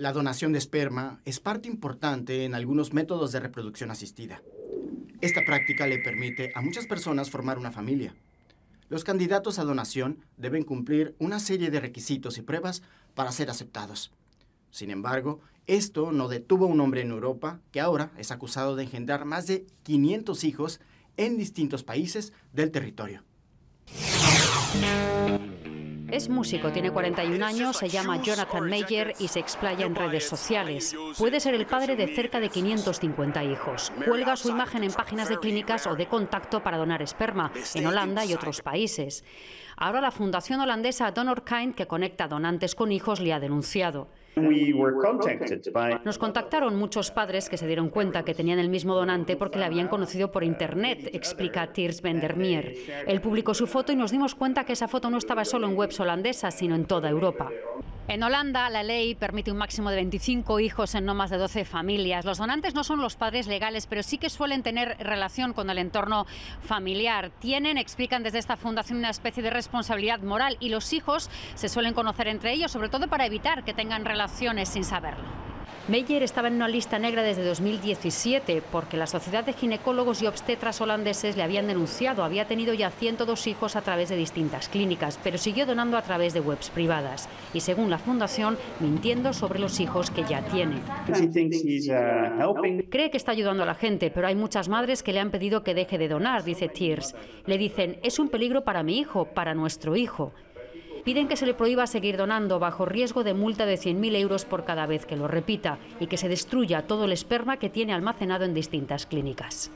La donación de esperma es parte importante en algunos métodos de reproducción asistida. Esta práctica le permite a muchas personas formar una familia. Los candidatos a donación deben cumplir una serie de requisitos y pruebas para ser aceptados. Sin embargo, esto no detuvo a un hombre en Europa que ahora es acusado de engendrar más de 500 hijos en distintos países del territorio. Es músico, tiene 41 años, se llama Jonathan Meyer y se explaya en redes sociales. Puede ser el padre de cerca de 550 hijos. Cuelga su imagen en páginas de clínicas o de contacto para donar esperma, en Holanda y otros países. Ahora la fundación holandesa DonorKind, que conecta donantes con hijos, le ha denunciado. Nos contactaron muchos padres que se dieron cuenta que tenían el mismo donante porque le habían conocido por internet, explica Thierry Vandermeer. Él publicó su foto y nos dimos cuenta que esa foto no estaba solo en webs holandesas, sino en toda Europa. En Holanda, la ley permite un máximo de 25 hijos en no más de 12 familias. Los donantes no son los padres legales, pero sí que suelen tener relación con el entorno familiar. Tienen, explican desde esta fundación, una especie de responsabilidad moral y los hijos se suelen conocer entre ellos, sobre todo para evitar que tengan relaciones sin saberlo. Meyer estaba en una lista negra desde 2017 porque la Sociedad de Ginecólogos y Obstetras holandeses le habían denunciado. Había tenido ya 102 hijos a través de distintas clínicas, pero siguió donando a través de webs privadas y, según la fundación, mintiendo sobre los hijos que ya tiene. Cree que está ayudando a la gente, pero hay muchas madres que le han pedido que deje de donar, dice Tears. Le dicen, es un peligro para mi hijo, para nuestro hijo. Piden que se le prohíba seguir donando bajo riesgo de multa de 100.000 euros por cada vez que lo repita y que se destruya todo el esperma que tiene almacenado en distintas clínicas.